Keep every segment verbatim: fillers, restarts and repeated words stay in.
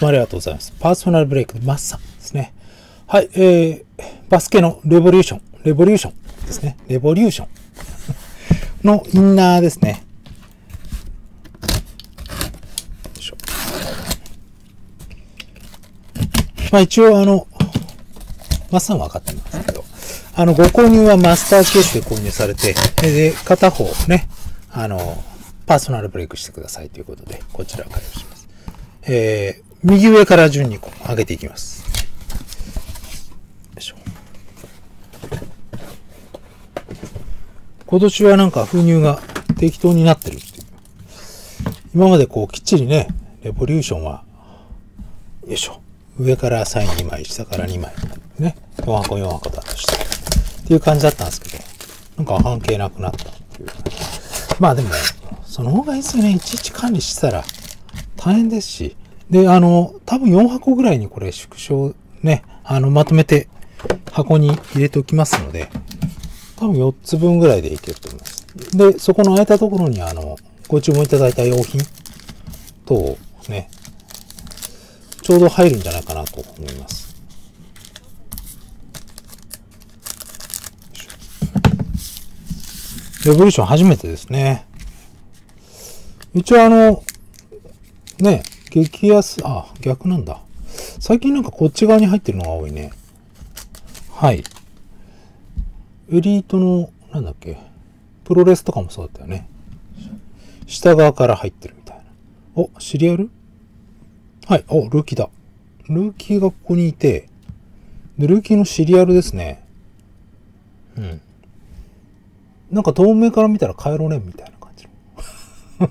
つもありがとうございます。パーソナルブレイク、マッサンですね。はい、えー、バスケのレボリューション、レボリューションですね。レボリューションのインナーですね。まあ一応あの、マッサンは分かってますけど、あの、ご購入はマスターケースで購入されて、で、片方ね、あの、パーソナルブレイクしてくださいということで、こちらを開封します。えー、右上から順に上げていきます。よいしょ。今年はなんか封入が適当になってるっていう。今までこうきっちりね、レボリューションは、よいしょ。上からサインにまい、下からにまい、ね。よんはこよんはこだとして。っていう感じだったんですけど、なんか関係なくなったっていう。まあでもね、その方がいいですよね。いちいち管理してたら大変ですし。で、あの、多分よんはこぐらいにこれ縮小ね、あの、まとめて箱に入れておきますので、多分よっつぶんぐらいでいけると思います。で、そこの空いたところにあの、ご注文いただいた用品等をね、ちょうど入るんじゃないかなと思います。レボリューション初めてですね。一応あの、ね、激安、あ、逆なんだ。最近なんかこっち側に入ってるのが多いね。はい。エリートの、なんだっけ、プロレスとかもそうだったよね。下側から入ってるみたいな。お、シリアル？はい。お、ルーキーだ。ルーキーがここにいて、で、ルーキーのシリアルですね。うん。なんか遠目から見たらカイロレンみたいな感じの。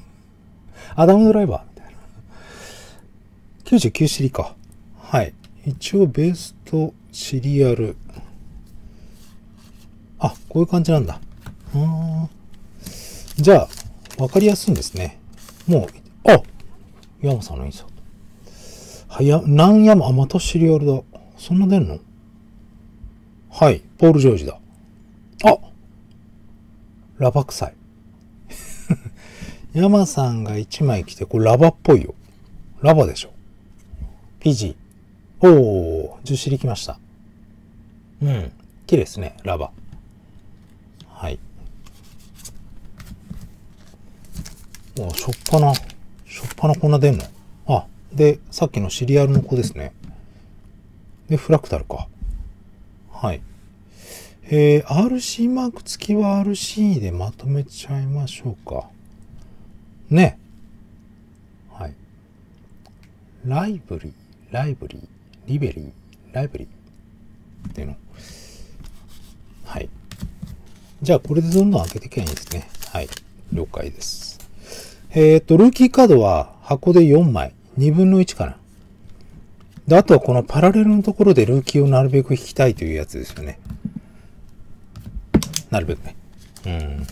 アダムドライバーみたいな。きゅうじゅうきゅうシリか。はい。一応ベースとシリアル。あ、こういう感じなんだ。うーん。じゃあ、わかりやすいんですね。もう、あ、ヤマさんのインサート。はや、何ヤマ、あ、またシリアルだ。そんな出んの？はい、ポール・ジョージだ。あ！ラバ臭い。ヤマさんがいちまい来て、これラバっぽいよ。ラバでしょ。ピージー。おー、じゅうシリ来ました。うん、綺麗ですね、ラバ。はい。お、しょっぱな、しょっぱなこんな出んの？あ、で、さっきのシリアルの子ですね。で、フラクタルか。はい。えー、アールシー マーク付きは アールシー でまとめちゃいましょうか。ね。はい。ライブリー、ライブリー、リベリー、ライブリーっていうの。はい。じゃあ、これでどんどん開けていけばいいんですね。はい。了解です。えっと、ルーキーカードは箱でよんまい。にぶんのいちかな。で、あとはこのパラレルのところでルーキーをなるべく引きたいというやつですよね。なるべくね。うん。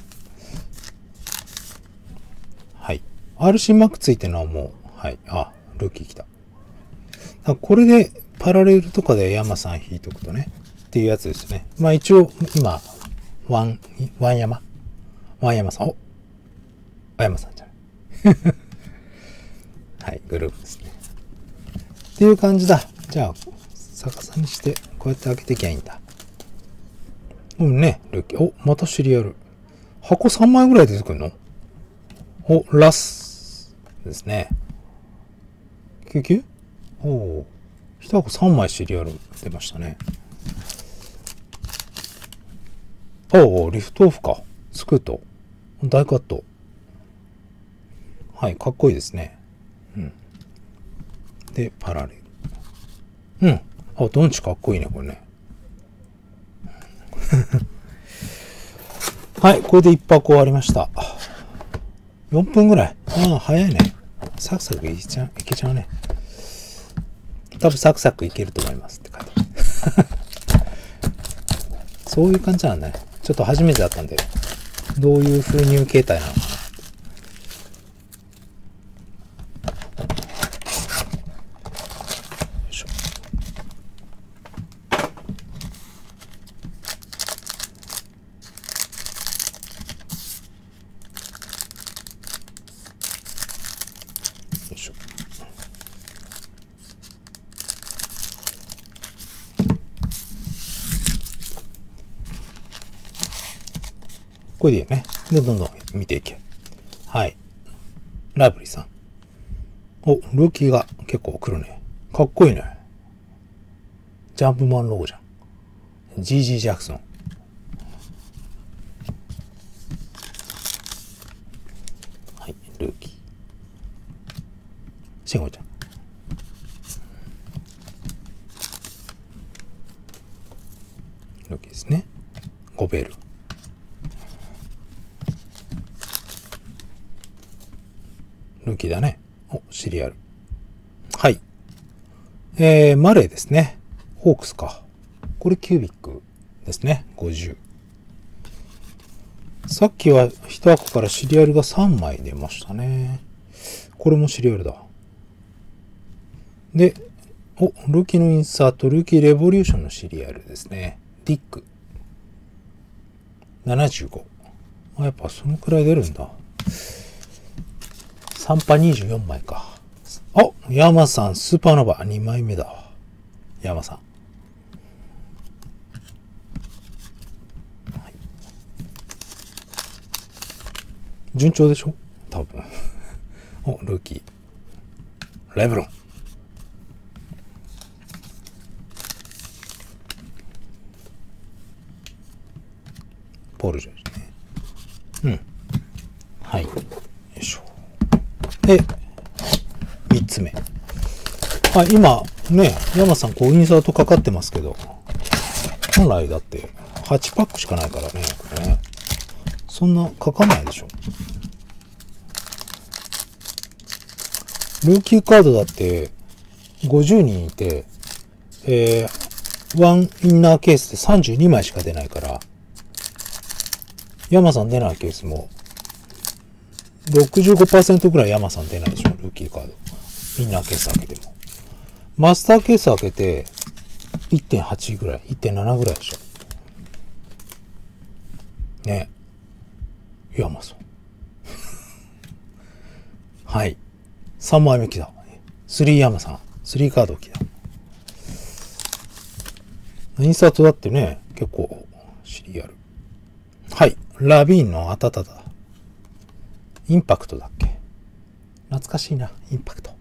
はい。アールシー マークついてるのはもう、はい。あ、ルーキー来た。これでパラレルとかでヤマさん引いとくとね。っていうやつですね。まあ一応、今、ワン、ワンヤマ。ワンヤマさん。お！ヤマさんじゃない。はい、グループですね。っていう感じだ。じゃあ、逆さにして、こうやって開けていきゃいいんだ。うんね、ルーキー。お、またシリアル。箱さんまいぐらい出てくるの？お、ラスですね。救急？おお。一箱さんまいシリアル出ましたね。おお、リフトオフか。スクート。大カット。はい、かっこいいですね。うん、で、パラレル。うん。あ、ドンチかっこいいね、これね。はい、これでいっぱこ終わりました。よんぷんぐらい。ああ、早いね。サクサクいけちゃう、いけちゃうね。多分サクサクいけると思いますって書いてある。そういう感じなんだね。ちょっと初めてだったんで、どういう封入形態なのか。これでいいよね。で、どんどん見ていけ。はい。ライブリーさん。お、ルーキーが結構来るね。かっこいいね。ジャンプマンロゴじゃん。ジージー ジャクソン。はい、ルーキー。シンゴちゃん。ルーキーですね。ゴベール。ルーキーだね。お、シリアル。はい。えー、マレーですね。ホークスか。これキュービックですね。ごじゅう。さっきはいち箱からシリアルがさんまい出ましたね。これもシリアルだ。で、お、ルーキーのインサート、ルーキーレボリューションのシリアルですね。ディック。ななじゅうご。あ、やっぱそのくらい出るんだ。さんパにじゅうよんまいか。あ、ヤマさん、スーパーノバ、にまいめだわ。ヤマさん。はい、順調でしょ多分。お、ルーキー。レブロン。ポール・ジョージね。うん。はい。よいしょ。で、みっつめ。あ、今、ね、山さん、こう、インサートかかってますけど、本来だって、はちパックしかないからね、これね。そんな、かかないでしょ。ルーキーカードだって、ごじゅうにんいて、えー、ワンインナーケースでさんじゅうにまいしか出ないから、山さん出ないケースも、ろくじゅうごパーセント ぐらい山さん出ないでしょ、ルーキーカード。インナーケース開けても。マスターケース開けて いってんはち ぐらい、いってんなな ぐらいでしょ。ね。いや、まあそう。はい。さんまいめ来た。スリーヤマさん。スリーカード来た。インサートだってね、結構シリアル。はい。ラビーンのあたたた。インパクトだっけ。懐かしいな、インパクト。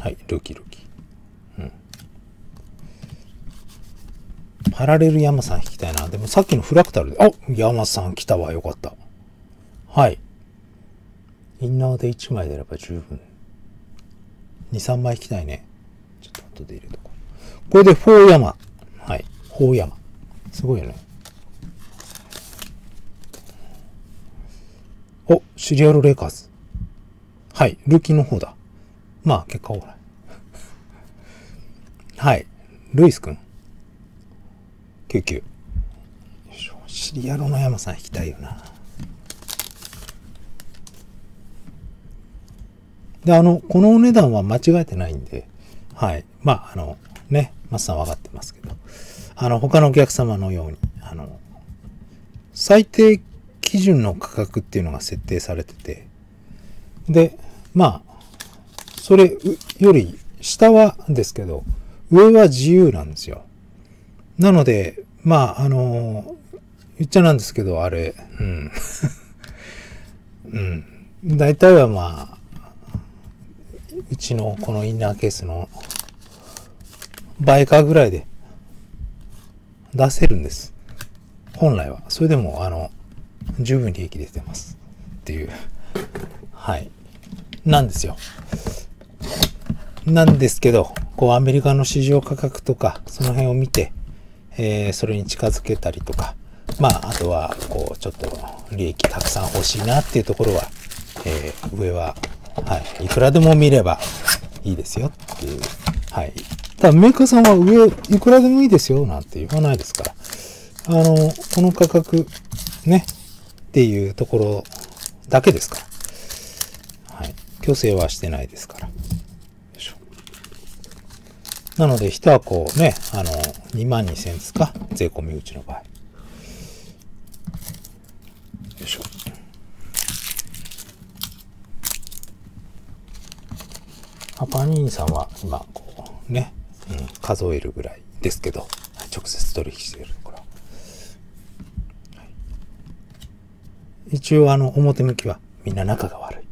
はい、ルーキールーキー。うん。パラレル山さん引きたいな。でもさっきのフラクタルで、あ、山さん来たわ、よかった。はい。インナーでいちまい出れば十分。に、さんまい引きたいね。ちょっと後で入れとこう。これでよん山。はい、よん山。すごいよね。お、シリアルレイカーズ。はい、ルーキーの方だ。まあ、結果オーライ。はい。ルイスくん。きゅうきゅう。シリアルの山さん引きたいよな。で、あの、このお値段は間違えてないんで、はい。まあ、あの、ね、マスさん分かってますけど、あの、他のお客様のように、あの、最低基準の価格っていうのが設定されてて、で、まあ、それより下はですけど、上は自由なんですよ。なので、まあ、あの、言っちゃなんですけど、あれ、うん。うん。大体はまあ、うちのこのインナーケースの倍かぐらいで出せるんです。本来は。それでも、あの、十分利益出てます。っていう。はい。なんですよ。なんですけど、こうアメリカの市場価格とか、その辺を見て、えー、それに近づけたりとか、まあ、あとは、こう、ちょっと利益たくさん欲しいなっていうところは、えー、上は、はい、いくらでも見ればいいですよっていう。はい。ただ、メーカーさんは上、いくらでもいいですよなんて言わないですから、あの、この価格、ね、っていうところだけですから。はい。強制はしてないですから。なので、一箱ね、あの、にまんにせんえんですか税込みうちの場合。よいしょ。パニーニさんは今、こうね、うん、数えるぐらいですけど、直接取引しているところ、はい、一応あの表向きはみんな仲が悪い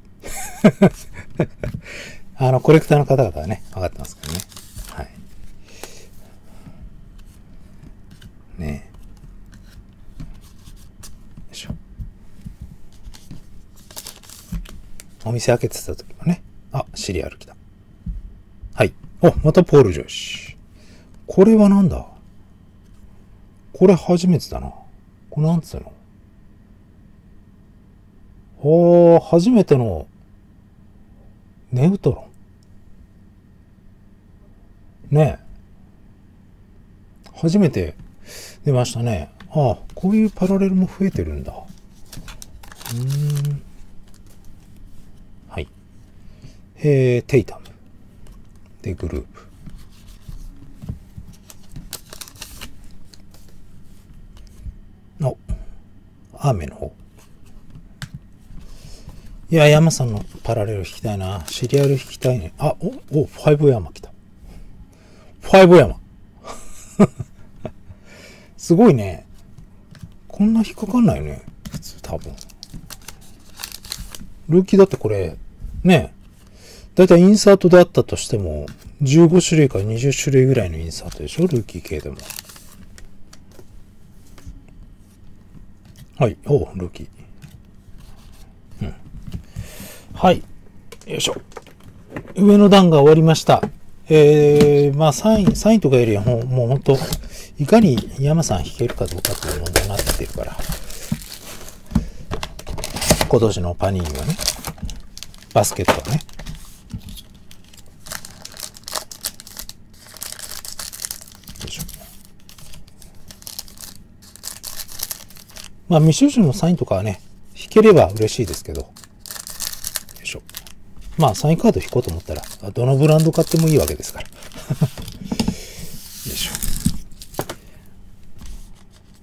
あのコレクターの方々はね分かってますからね、はいねえ、よいしょ。お店開けてた時もね、あ、シリアル来た。はい。お、またポール・ジョイシ。これはなんだ？これ初めてだな。これなんつうの？おー、初めてのネウトロン。ねえ。初めて出ましたね。ああ、こういうパラレルも増えてるんだ。うーん。はい。えー、テイタム。で、グループ。お、アーメンの方。いや、ヤマさんのパラレル引きたいな。シリアル引きたいね。あ、お、お、ファイブヤマ来た。ファイブヤマ。すごいね。こんな引っかかんないよね。普通、多分。ルーキーだってこれ、ね。だいたいインサートであったとしても、じゅうごしゅるいからにじゅっしゅるいぐらいのインサートでしょ、ルーキー系でも。はい。おう、ルーキー。うん。はい。よいしょ。上の段が終わりました。えー、まあ、サイン、サインとかよりはもう、もうほんと、いかに山さん弾けるかどうかっていう問題になってるから。今年のパニーニはね、バスケットはね。まあ、未収集のサインとかはね、引ければ嬉しいですけど。よいしょ。まあ、サインカード引こうと思ったら、どのブランド買ってもいいわけですから。よいしょ。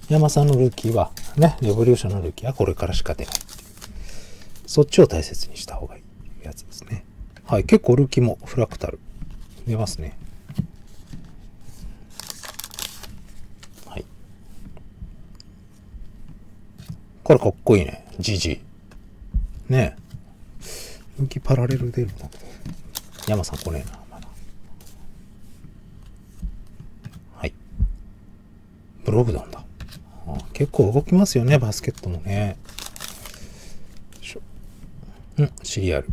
山さんのルーキーは、ね、レボリューションのルーキーはこれからしか出ない。そっちを大切にした方がいいやつですね。はい、結構ルーキーもフラクタル。出ますね。これかっこいいね。ジージー。ねえ。ルーキーパラレル出るんだけど。山さん来ねえな、まだ。はい。ブログダウンだ。ああ、結構動きますよね、バスケットもね。うん、シリアル。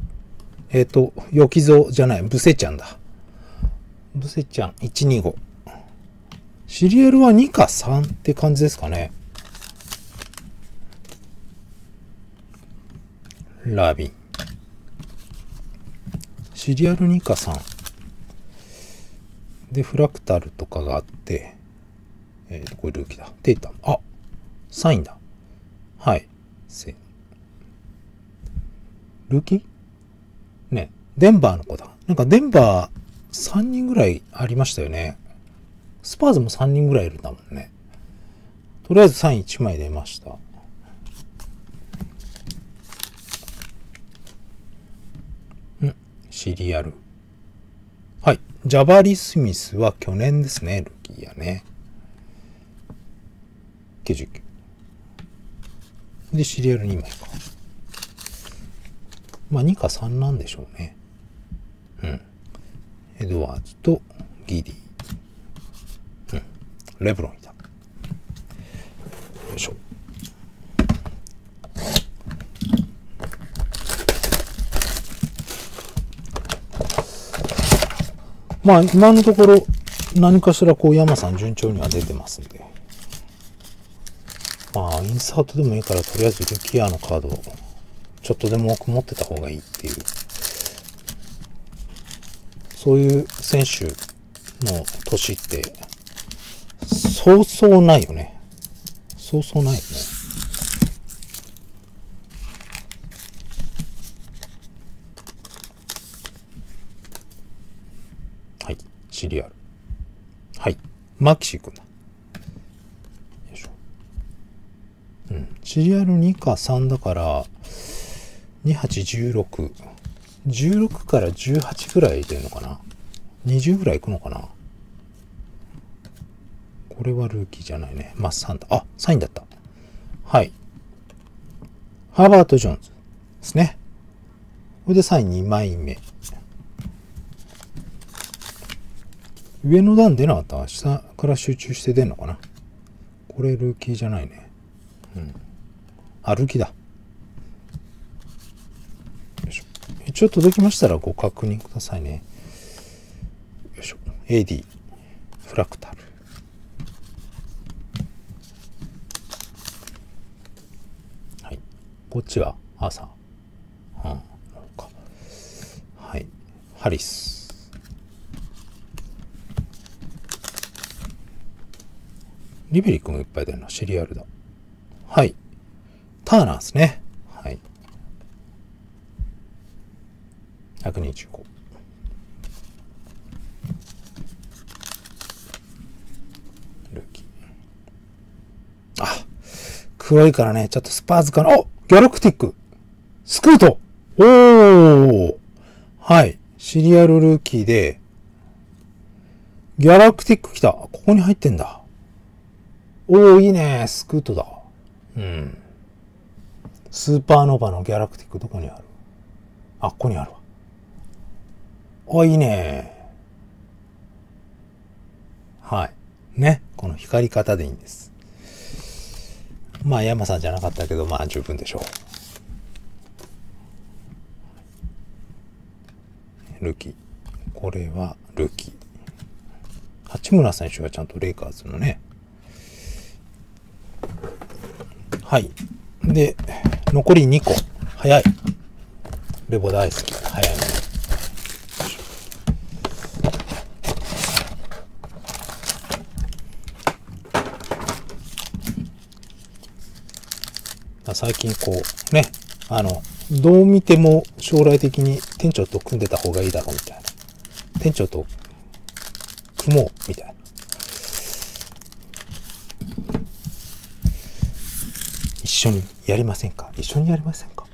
えっ、ー、と、よきぞじゃない、ブセちゃんだ。ブセちゃんいちにご。シリアルはにかさんって感じですかね。ラビン。シリアルにかさん。で、フラクタルとかがあって、えっ、ー、と、これルーキーだ。データ。あ、サインだ。はい。せルーキーね、デンバーの子だ。なんかデンバーさんにんぐらいありましたよね。スパーズもさんにんぐらいいるんだもんね。とりあえずサインいちまい出ました。シリアル。はい。ジャバリ・スミスは去年ですね。ルーキーやね。きゅうじゅうきゅう。で、シリアルにまいか。まあ、にかさんなんでしょうね。うん。エドワーズとギディ。うん。レブロンいた。よいしょ。まあ今のところ何かしらこう山さん順調には出てますんで。まあインサートでもいいからとりあえずルキアのカードをちょっとでも多く持ってた方がいいっていう。そういう選手の年ってそうそうないよね。そうそうないよね。シリアル。はい。マキシー君だ。よいしょ。うん。シリアルにかさんだから、に、はち、じゅうろく。じゅうろくからじゅうはちぐらい出るのかな？にじゅうぐらいいくのかな？これはルーキーじゃないね。まあ、サインだ。あ、サインだった。はい。ハーバート・ジョーンズですね。これでサインにまいめ。上の段出なかった?下から集中して出んのかな?これルーキーじゃないね。うん。あ、ルーキーだ。よいしょ。一応届きましたらご確認くださいね。よいしょ。エーディー。フラクタル。はい。こっちはアーサー。うん。はい。ハリス。リベリックもいっぱい出るな。シリアルだ。はい。ターナーですね。はい。ひゃくにじゅうご。ルーキー。あ、黒いからね、ちょっとスパーズかな。お、ギャラクティックスクート、おー、はい。シリアルルーキーで、ギャラクティック来た。ここに入ってんだ。おお、いいね。スクートだ。うん。スーパーノヴァのギャラクティックどこにある?あ、ここにあるわ。お、いいね。はい。ね。この光り方でいいんです。まあ、山さんじゃなかったけど、まあ、十分でしょう。ルーキー。これはルーキー。八村選手はちゃんとレイカーズのね、はい。で、残りにこ。早い。レボ大好き。早いね。最近こう、ね、あの、どう見ても将来的に店長と組んでた方がいいだろうみたいな。店長と組もうみたいな。一緒にやりませんか?一緒にやりませんか?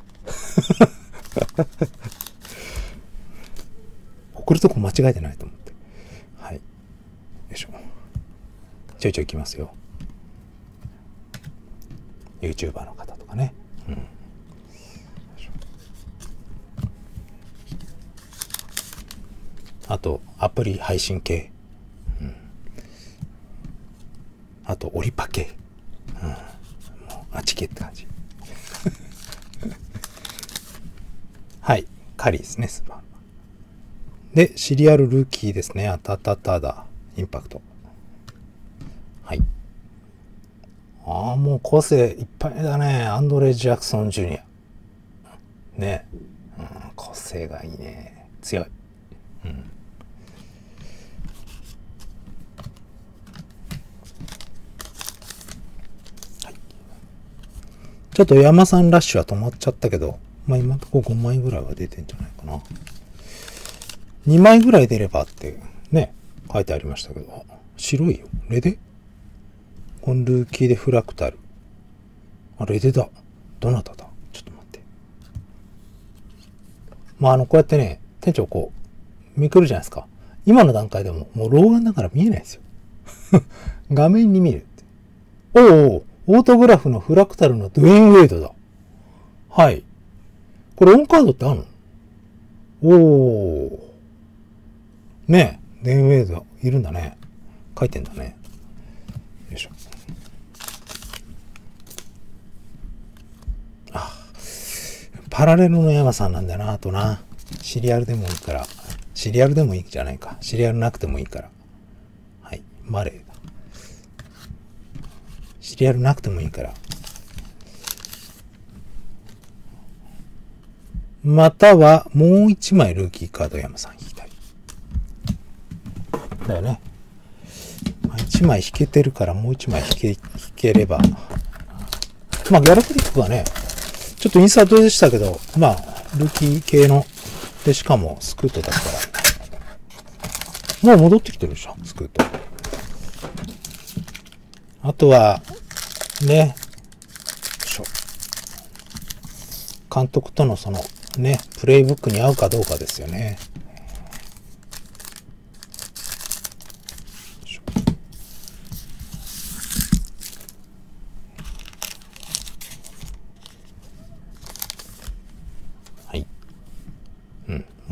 送るとこ間違えてないと思って。はい。よいしょ。ちょいちょい来ますよ。YouTuber の方とかね。うん。よいしょ。あと、アプリ配信系。うん。あと、オリパ系。うん。あちけって感じ。はい。カリーですね、スーパー。で、シリアルルーキーですね。あたたただ。インパクト。はい。ああ、もう個性いっぱいだね。アンドレ・ジャクソン・ジュニア。ね。うん、個性がいいね。強い。うん。ちょっと山さんラッシュは止まっちゃったけど、まあ今のところごまいぐらいは出てんじゃないかな。にまいぐらい出ればってね、書いてありましたけど、白いよ。レデ?このルーキーでフラクタル。あ、レデだ。どなただ?ちょっと待って。まああの、こうやってね、店長こう、めくるじゃないですか。今の段階でも、もう老眼だから見えないですよ。画面に見るって。おうおう。オートグラフのフラクタルのドゥエイン・ウェイドだ。はい。これオンカードってあるの?おー。ねえ、ドゥエイン・ウェイドいるんだね。書いてんだね。よいしょ。あ、パラレルの山さんなんだな、あとな。シリアルでもいいから。シリアルでもいいじゃないか。シリアルなくてもいいから。はい。マレー。シリアルなくてもいいから。または、もう一枚ルーキーカード山さん引きたい。だよね。一枚引けてるから、もう一枚引け、引ければ。まあ、ギャラクティックはね、ちょっとインサートでしたけど、まあ、ルーキー系の、で、しかもスクートだから。もう戻ってきてるでしょ、スクート。あとは、ね、監督とのそのね、プレイブックに合うかどうかですよね。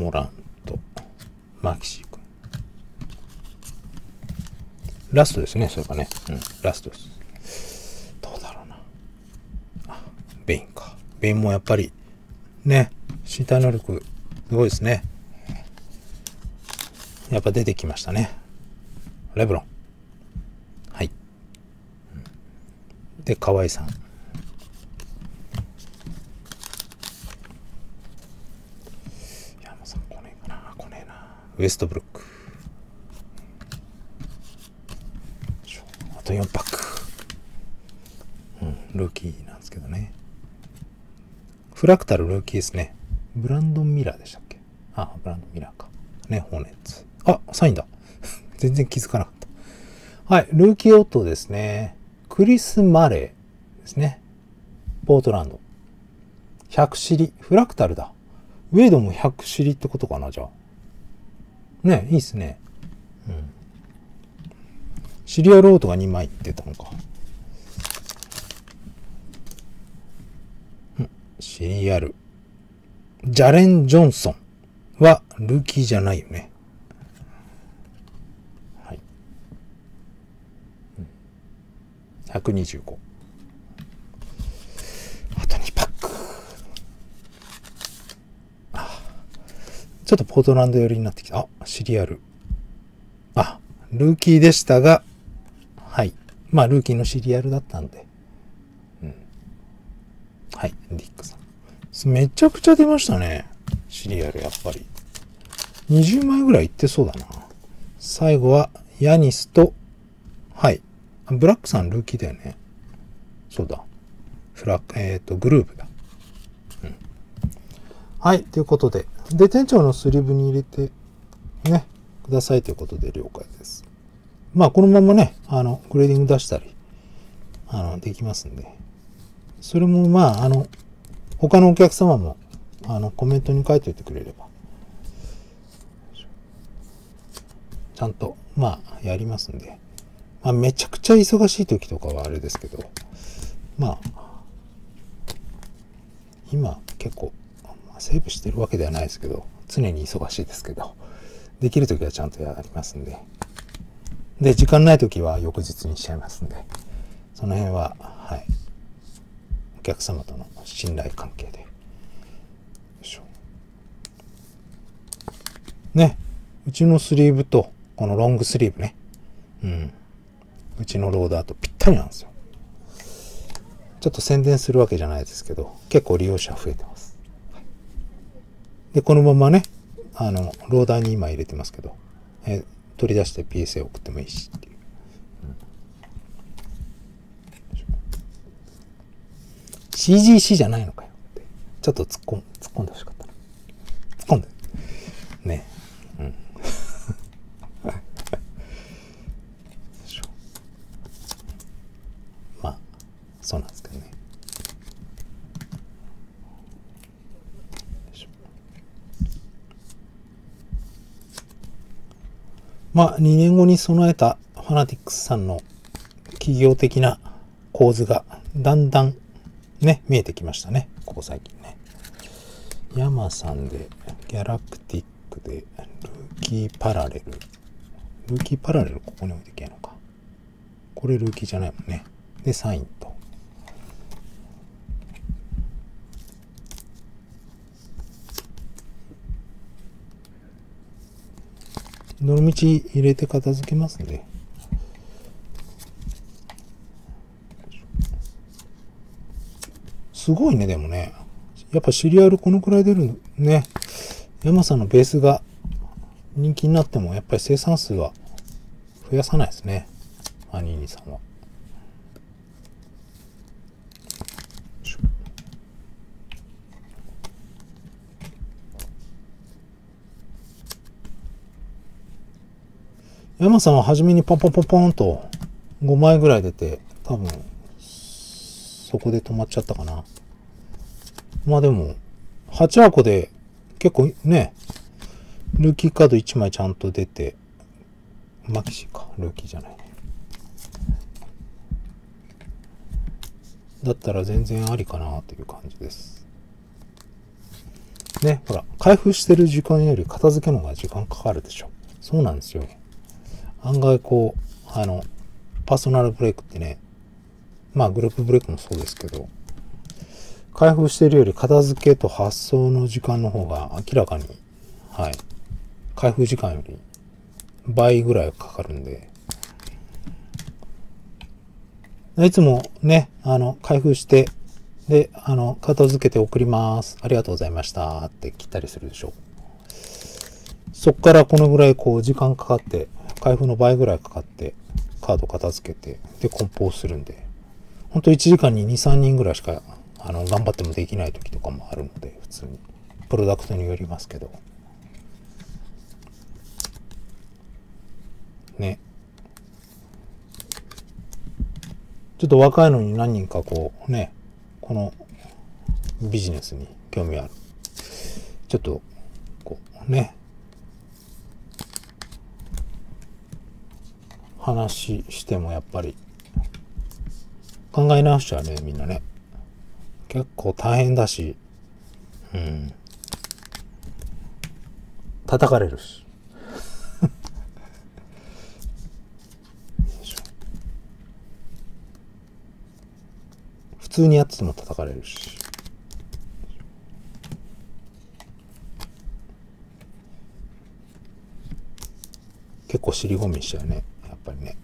モラント、マキシー君。ラストですね、それかね。うん、ラストです。どうだろうな。あ、ベインか。ベインもやっぱり、ね、身体能力、すごいですね。やっぱ出てきましたね。レブロン。はい。で、河合さん。山本さん、来ねえかな。来ねえな。ウエストブルック。あとよんパック。うん、ルーキーなんですけどね。フラクタルルーキーですね。ブランドン・ミラーでしたっけ？あ、ブランドン・ミラーか。ね、ホーネッツ。あ、サインだ。全然気づかなかった。はい、ルーキーオットですね。クリス・マレーですね。ポートランド。ひゃくシリ。フラクタルだ。ウェイドもひゃくシリってことかな、じゃあ。ね、いいっすね。うん。シリアルオートがにまい出たのか。うん、シリアル。ジャレン・ジョンソンはルーキーじゃないよね。はい。ひゃくにじゅうご。あとにパック。あ、ちょっとポートランド寄りになってきた。あ、シリアル。あ、ルーキーでしたが、はい。まあ、ルーキーのシリアルだったんで。うん。はい、ディックさん。めちゃくちゃ出ましたね。シリアル、やっぱり。にじゅうまいぐらいいってそうだな。最後は、ヤニスと、はい。ブラックさん、ルーキーだよね。そうだ。フラック、えっと、グループだ。うん。はい、ということで。で、店長のスリーブに入れて、ね、くださいということで了解です。まあ、このままね、あの、グレーディング出したり、あの、できますんで。それも、まあ、あの、他のお客様も、あの、コメントに書いておいてくれれば。ちゃんと、まあ、やりますんで。まあ、めちゃくちゃ忙しい時とかはあれですけど、まあ、今、結構、まあ、セーブしてるわけではないですけど、常に忙しいですけど、できる時はちゃんとやりますんで。で、時間ない時は翌日にしちゃいますんで、その辺は、はい、お客様との信頼関係で。ね。うちのスリーブと、このロングスリーブね。うん。うちのローダーとぴったりなんですよ。ちょっと宣伝するわけじゃないですけど、結構利用者増えてます。はい、で、このままね、あの、ローダーに今入れてますけど、えー、取り出して ピーエスエー 送ってもいいしっていう。うん、シージーシー じゃないのかよって。ちょっと突っ込ん、突っ込んでほしかったな。突っ込んで。ね。うん、まあそうなんですけどね。まあにねんごに備えたファナティックスさんの企業的な構図がだんだんね見えてきましたね、ここ最近ね。山さんでギャラクティックで、ルーキーパラレル。ルーキーパラレル、ここに置いていけないのか。これルーキーじゃないもんね。で、サインと。どの道入れて片付けますんで。すごいね、でもね。やっぱシリアルこのくらい出るね。山さんのベースが人気になっても、やっぱり生産数は増やさないですね。アニーニさんは。山さんは初めにポンポンポンポンとごまいぐらい出て、多分、そこで止まっちゃったかな。まあでも、はちはこで、結構ね、ルーキーカードいちまいちゃんと出て、マキシか、ルーキーじゃないね。だったら全然ありかなという感じです。ね、ほら、開封してる時間より片付けの方が時間かかるでしょ。そうなんですよ。案外こう、あの、パーソナルブレイクってね、まあグループブレイクもそうですけど、開封してるより片付けと発送の時間の方が明らかに、はい、開封時間より倍ぐらいかかるんで、いつもね、あの、開封して、で、あの、片付けて送ります。ありがとうございました。って切ったりするでしょ。そっからこのぐらいこう時間かかって、開封の倍ぐらいかかって、カード片付けて、で、梱包するんで、ほんといちじかんにに、さんにんぐらいしか、あの、頑張ってもできない時とかもあるので、普通に。プロダクトによりますけど。ね。ちょっと若いのに何人かこう、ね、このビジネスに興味ある。ちょっと、こう、ね。話してもやっぱり、考え直しちゃうね、みんなね。結構大変だし、うん。叩かれるし。普通にやってても叩かれるし。結構尻込みしちゃうね、やっぱりね。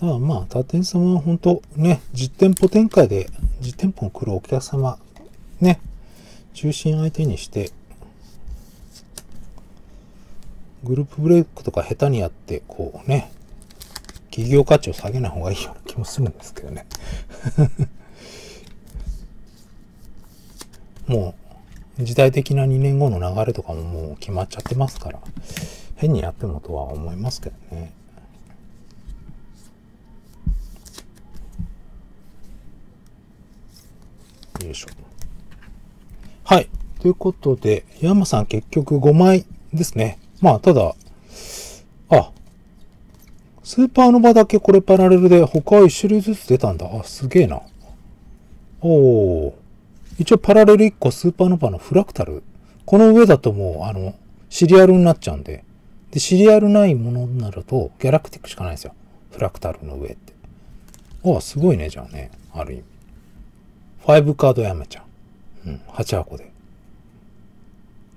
だからまあ、他店様は本当ね、実店舗展開で、実店舗に来るお客様、ね、中心相手にして、グループブレイクとか下手にやって、こうね、企業価値を下げない方がいいような気もするんですけどね。もう、時代的なにねんごの流れとかももう決まっちゃってますから、変にやってもとは思いますけどね。よいしょ。はい。ということで、山さん結局ごまいですね。まあ、ただ、あ、スーパーの場だけこれパラレルで他はいちしゅるいずつ出たんだ。あ、すげえな。おお。一応パラレルいっこスーパーの場のフラクタル。この上だともう、あの、シリアルになっちゃうんで。で、シリアルないものになると、ギャラクティックしかないんですよ。フラクタルの上って。ああ、すごいね、じゃあね。ある意味。ごカードやめちゃう。うん、はちはこで。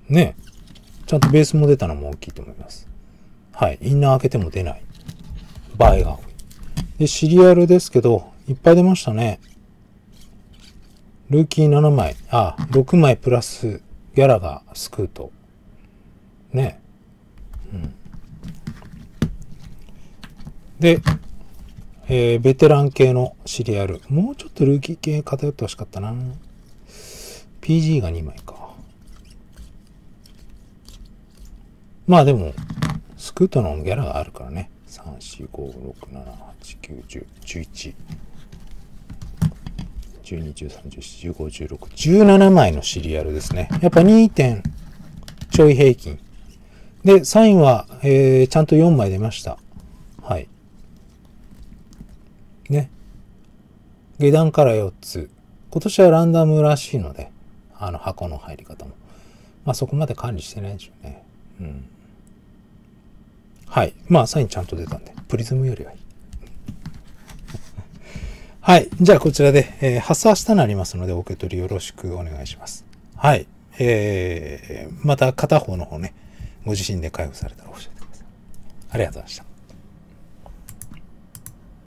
ねえ。ちゃんとベースも出たのも大きいと思います。はい。インナー開けても出ない。倍が多い。で、シリアルですけど、いっぱい出ましたね。ルーキーななまい。あ、ろくまいプラス、ギャラがスクート。ねえ。うん。で、えー、ベテラン系のシリアル。もうちょっとルーキー系偏ってほしかったな。ピージー がにまいか。まあでも、スクートのギャラがあるからね。さん、よん、ご、ろく、なな、はち、きゅう、じゅう、じゅういち、じゅうに、じゅうさん、じゅうよん、じゅうご、じゅうろく、じゅうななまいのシリアルですね。やっぱ にてん ちょい平均。で、サインは、えー、ちゃんとよんまい出ました。はい。ね。下段からよっつ。今年はランダムらしいので、あの箱の入り方も。まあそこまで管理してないんでしょうね。うん。はい。まあサインちゃんと出たんで、プリズムよりはいい。はい。じゃあこちらで、えー、発送明日になりますので、お受け取りよろしくお願いします。はい。えー、また片方の方ね、ご自身で開封されたら教えてください。ありがとうございました。